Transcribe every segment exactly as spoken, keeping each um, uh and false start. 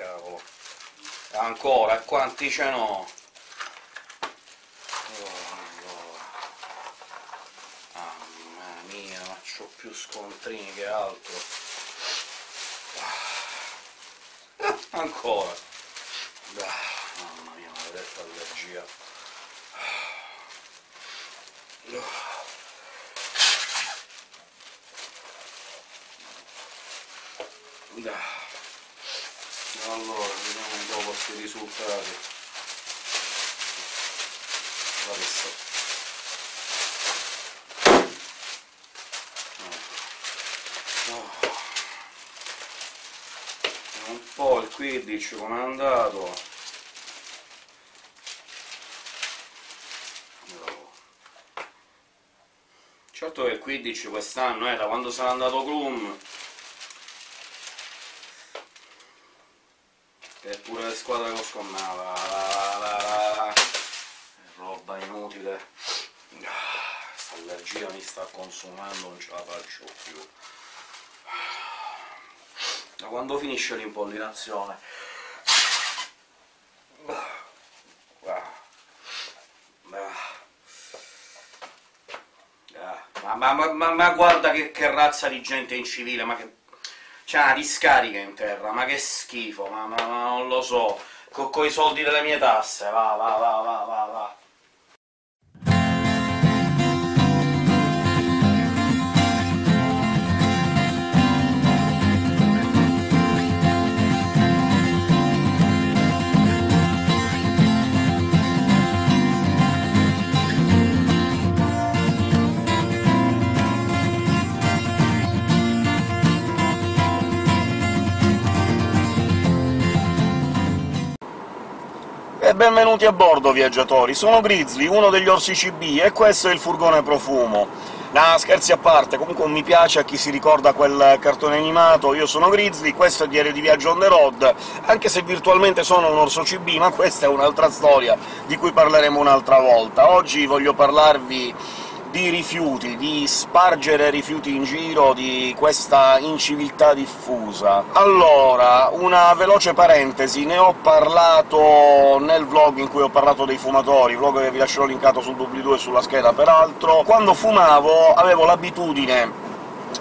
cavolo. Ancora, quanti ce n'ho? Oh, mamma mia, ma c'ho più scontrini che altro. Ah, ancora. Ah, mamma mia, maledetta allergia. Ah. Allora, vediamo un po' questi risultati. Guarda so. Oh. Un po' il quindici come è andato. Oh. Certo che il quindici quest'anno era, eh, quando sarà andato Grum. Eppure la squadra che scommava, roba inutile. Questa allergia mi sta consumando, non ce la faccio più. Da quando finisce l'impollinazione? Ma, ma, ma, ma guarda che, che razza di gente incivile, ma che... c'è una discarica in terra, ma che schifo, ma, ma, ma non lo so, co, coi soldi delle mie tasse, va, va, va, va, va, va. Benvenuti a bordo, viaggiatori! Sono Grizzly, uno degli orsi C B, e questo è il Furgone Profumo. No, scherzi a parte, comunque mi piace a chi si ricorda quel cartone animato. Io sono Grizzly, questo è Diario di Viaggio on the road, anche se virtualmente sono un orso C B, ma questa è un'altra storia di cui parleremo un'altra volta. Oggi voglio parlarvi di rifiuti, di spargere rifiuti in giro, di questa inciviltà diffusa. Allora, una veloce parentesi, ne ho parlato nel vlog in cui ho parlato dei fumatori, vlog che vi lascerò linkato sul doobly-doo e sulla scheda peraltro. Quando fumavo avevo l'abitudine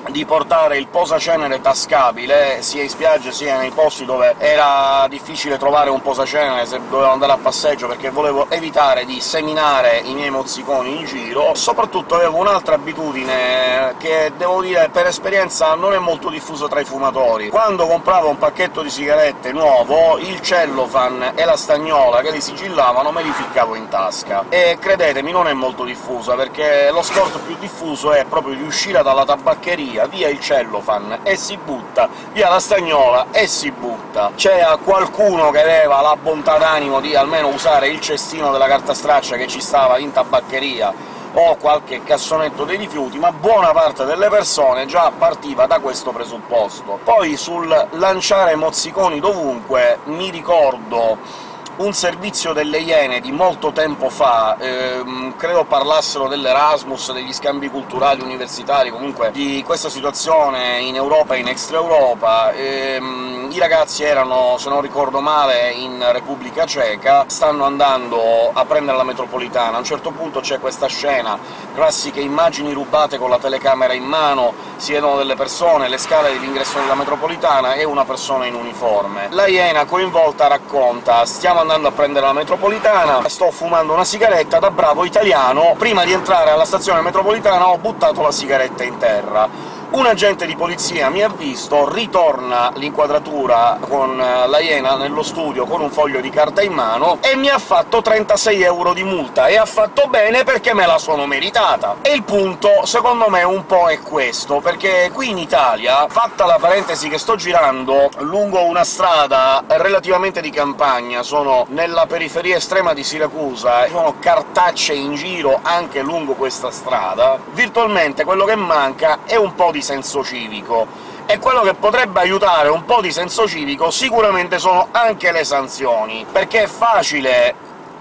di portare il posacenere tascabile, sia in spiagge sia nei posti dove era difficile trovare un posacenere se dovevo andare a passeggio, perché volevo evitare di seminare i miei mozziconi in giro. Soprattutto avevo un'altra abitudine che, devo dire, per esperienza non è molto diffusa tra i fumatori. Quando compravo un pacchetto di sigarette nuovo, il cellophane e la stagnola che li sigillavano me li ficcavo in tasca. E credetemi, non è molto diffusa, perché lo scorto più diffuso è proprio di uscire dalla tabaccheria via il cellophane e si butta, via la stagnola e si butta. C'era qualcuno che aveva la bontà d'animo di almeno usare il cestino della carta straccia che ci stava in tabaccheria o qualche cassonetto dei rifiuti, ma buona parte delle persone già partiva da questo presupposto. Poi sul lanciare mozziconi dovunque mi ricordo un servizio delle Iene di molto tempo fa, ehm, credo parlassero dell'Erasmus, degli scambi culturali universitari, comunque di questa situazione in Europa e in extra-Europa. Ehm, i ragazzi erano, se non ricordo male, in Repubblica Ceca, stanno andando a prendere la metropolitana. A un certo punto c'è questa scena, classiche immagini rubate con la telecamera in mano, si vedono delle persone, le scale dell'ingresso della metropolitana e una persona in uniforme. La Iena coinvolta racconta: stiamo andando andando a prendere la metropolitana, sto fumando una sigaretta, da bravo italiano prima di entrare alla stazione metropolitana ho buttato la sigaretta in terra. Un agente di polizia mi ha visto, ritorna l'inquadratura con la Iena nello studio con un foglio di carta in mano e mi ha fatto trentasei euro di multa, e ha fatto bene perché me la sono meritata. E il punto, secondo me, un po' è questo, perché qui in Italia, fatta la parentesi che sto girando lungo una strada relativamente di campagna, sono nella periferia estrema di Siracusa, e sono cartacce in giro anche lungo questa strada, virtualmente quello che manca è un po' di senso civico, e quello che potrebbe aiutare un po' di senso civico sicuramente sono anche le sanzioni, perché è facile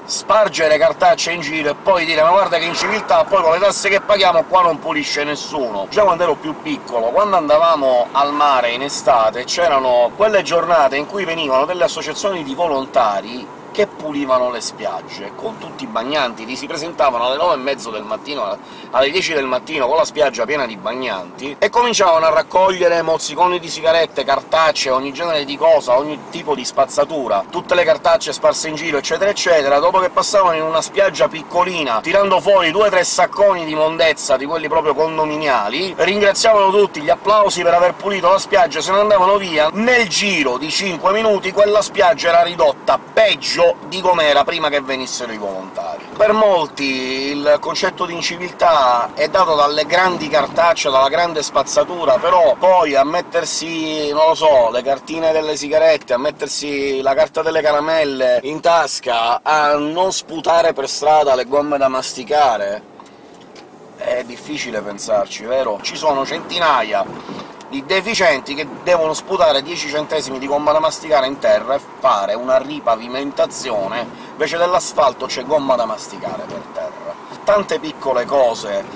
spargere cartacce in giro e poi dire «ma guarda che inciviltà, poi con le tasse che paghiamo qua non pulisce nessuno». Già quando ero più piccolo, quando andavamo al mare in estate, c'erano quelle giornate in cui venivano delle associazioni di volontari che pulivano le spiagge, con tutti i bagnanti, li si presentavano alle nove e mezzo del mattino, alle dieci del mattino, con la spiaggia piena di bagnanti, e cominciavano a raccogliere mozziconi di sigarette, cartacce, ogni genere di cosa, ogni tipo di spazzatura, tutte le cartacce sparse in giro, eccetera eccetera, dopo che passavano in una spiaggia piccolina, tirando fuori due o tre sacconi di mondezza, di quelli proprio condominiali, ringraziavano tutti, gli applausi per aver pulito la spiaggia, se ne andavano via. Nel giro di cinque minuti quella spiaggia era ridotta peggio di com'era prima che venissero i volontari. Per molti il concetto di inciviltà è dato dalle grandi cartacce, dalla grande spazzatura, però poi a mettersi, non lo so, le cartine delle sigarette, a mettersi la carta delle caramelle in tasca, a non sputare per strada le gomme da masticare, è difficile pensarci, vero? Ci sono centinaia di deficienti che devono sputare dieci centesimi di gomma da masticare in terra e fare una ripavimentazione, invece dell'asfalto c'è gomma da masticare per terra. Tante piccole cose,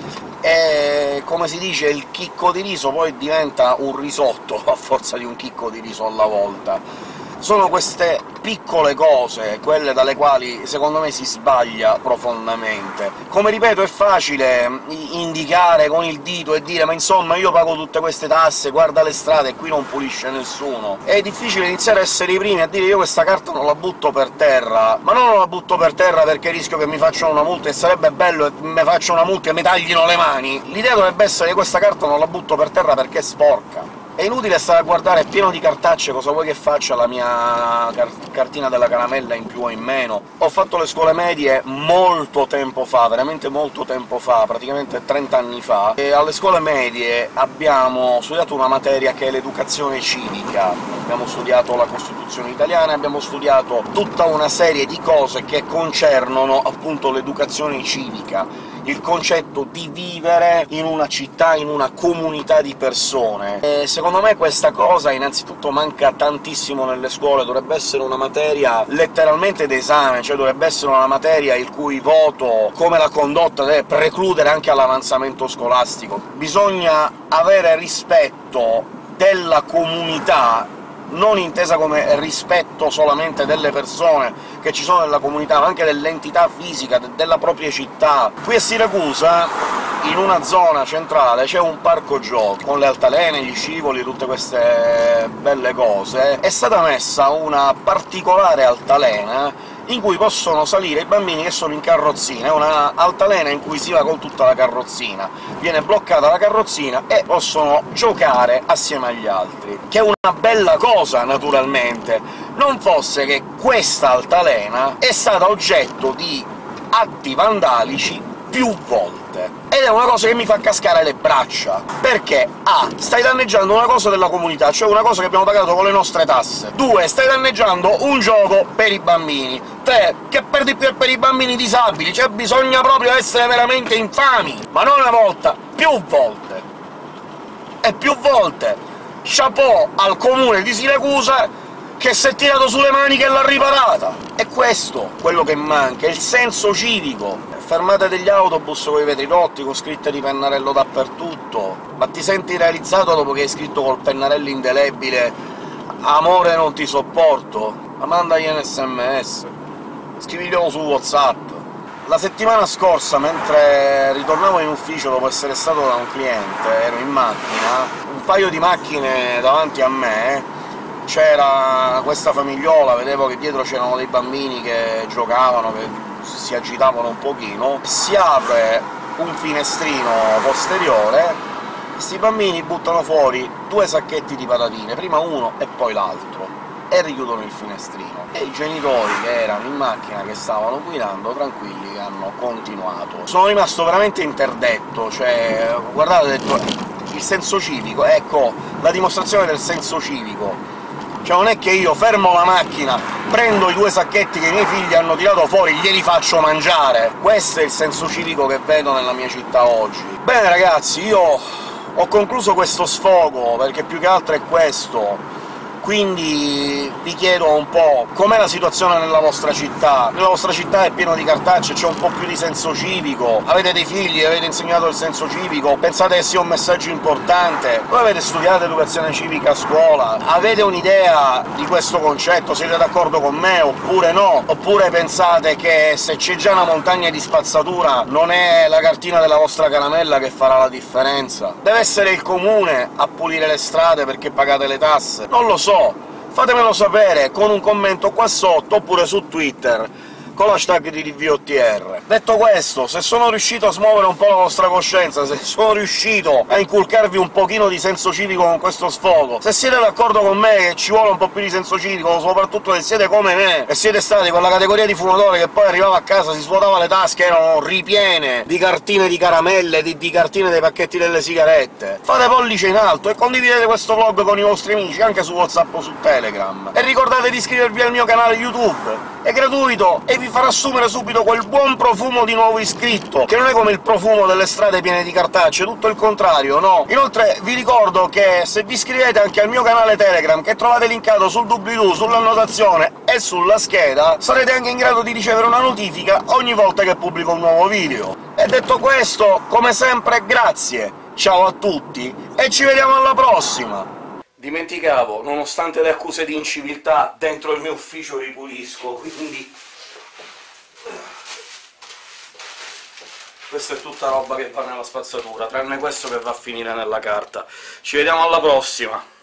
e come si dice il chicco di riso poi diventa un risotto a forza di un chicco di riso alla volta. Sono queste piccole cose quelle dalle quali, secondo me, si sbaglia profondamente. Come ripeto, è facile indicare con il dito e dire «ma insomma, io pago tutte queste tasse, guarda le strade, e qui non pulisce nessuno». È difficile iniziare a essere i primi a dire «io questa carta non la butto per terra», ma non la butto per terra perché rischio che mi facciano una multa, e sarebbe bello che mi faccio una multa e mi taglino le mani. L'idea dovrebbe essere che questa carta non la butto per terra perché è sporca. È inutile stare a guardare, è pieno di cartacce, cosa vuoi che faccia la mia car cartina della caramella in più o in meno. Ho fatto le scuole medie molto tempo fa, veramente molto tempo fa, praticamente trent'anni fa, e alle scuole medie abbiamo studiato una materia che è l'educazione civica. Abbiamo studiato la Costituzione italiana, abbiamo studiato tutta una serie di cose che concernono appunto l'educazione civica, il concetto di vivere in una città, in una comunità di persone. E secondo me questa cosa innanzitutto manca tantissimo nelle scuole, dovrebbe essere una materia letteralmente d'esame, cioè dovrebbe essere una materia il cui voto, come la condotta, deve precludere anche all'avanzamento scolastico. Bisogna avere rispetto della comunità, non intesa come rispetto solamente delle persone che ci sono nella comunità, ma anche dell'entità fisica, de della propria città. Qui a Siracusa, in una zona centrale, c'è un parco giochi, con le altalene, gli scivoli, tutte queste belle cose. È stata messa una particolare altalena in cui possono salire i bambini che sono in carrozzina, è una altalena in cui si va con tutta la carrozzina, viene bloccata la carrozzina e possono giocare assieme agli altri, che è una bella cosa naturalmente, non fosse che questa altalena è stata oggetto di atti vandalici più volte. Ed è una cosa che mi fa cascare le braccia, perché A. stai danneggiando una cosa della comunità, cioè una cosa che abbiamo pagato con le nostre tasse, due. stai danneggiando un gioco per i bambini, tre. che per di più è per i bambini disabili, cioè bisogna proprio essere veramente infami! Ma non una volta, più volte! E più volte! Chapeau al comune di Siracusa, che si è tirato sulle mani che l'ha riparata! È questo quello che manca, il senso civico! Fermate degli autobus con i vetri rotti, con scritte di pennarello dappertutto, ma ti senti realizzato dopo che hai scritto col pennarello indelebile «Amore, non ti sopporto»? Ma mandagli un sms, scriviglielo su WhatsApp. La settimana scorsa, mentre ritornavo in ufficio dopo essere stato da un cliente, ero in macchina, un paio di macchine davanti a me, c'era questa famigliola, vedevo che dietro c'erano dei bambini che giocavano, che si agitavano un pochino, si apre un finestrino posteriore, questi bambini buttano fuori due sacchetti di patatine, prima uno e poi l'altro, e richiudono il finestrino. E i genitori che erano in macchina, che stavano guidando, tranquilli, hanno continuato. Sono rimasto veramente interdetto, cioè, guardate, ho detto il senso civico, ecco, la dimostrazione del senso civico. Cioè non è che io fermo la macchina, prendo i due sacchetti che i miei figli hanno tirato fuori, glieli faccio mangiare! Questo è il senso civico che vedo nella mia città oggi. Bene ragazzi, io ho concluso questo sfogo, perché più che altro è questo. quindi vi chiedo un po' com'è la situazione nella vostra città. Nella vostra città è pieno di cartacce, c'è un po' più di senso civico? Avete dei figli? Avete insegnato il senso civico? Pensate che sia un messaggio importante? Voi avete studiato educazione civica a scuola? Avete un'idea di questo concetto? Siete d'accordo con me oppure no? Oppure pensate che se c'è già una montagna di spazzatura non è la cartina della vostra caramella che farà la differenza? Deve essere il comune a pulire le strade perché pagate le tasse? Non lo so, fatemelo sapere con un commento qua sotto oppure su Twitter con l'hashtag di D V O T R. Detto questo, se sono riuscito a smuovere un po' la vostra coscienza, se sono riuscito a inculcarvi un pochino di senso civico con questo sfogo, se siete d'accordo con me che ci vuole un po' più di senso civico, soprattutto se siete come me e siete stati quella categoria di fumatore che poi arrivava a casa, si svuotava le tasche, erano ripiene di cartine di caramelle, di, di cartine dei pacchetti delle sigarette, fate pollice in alto e condividete questo vlog con i vostri amici, anche su WhatsApp o su Telegram. E ricordate di iscrivervi al mio canale YouTube, è gratuito e vi farà assumere subito quel buon profumo di nuovo iscritto, che non è come il profumo delle strade piene di cartacce, tutto il contrario, no? Inoltre vi ricordo che se vi iscrivete anche al mio canale Telegram, che trovate linkato sul doobly-doo, sull'annotazione e sulla scheda, sarete anche in grado di ricevere una notifica ogni volta che pubblico un nuovo video. E detto questo, come sempre grazie, ciao a tutti e ci vediamo alla prossima! Dimenticavo, nonostante le accuse di inciviltà, dentro il mio ufficio ripulisco, quindi... questa è tutta roba che va nella spazzatura, tranne questo che va a finire nella carta. Ci vediamo alla prossima!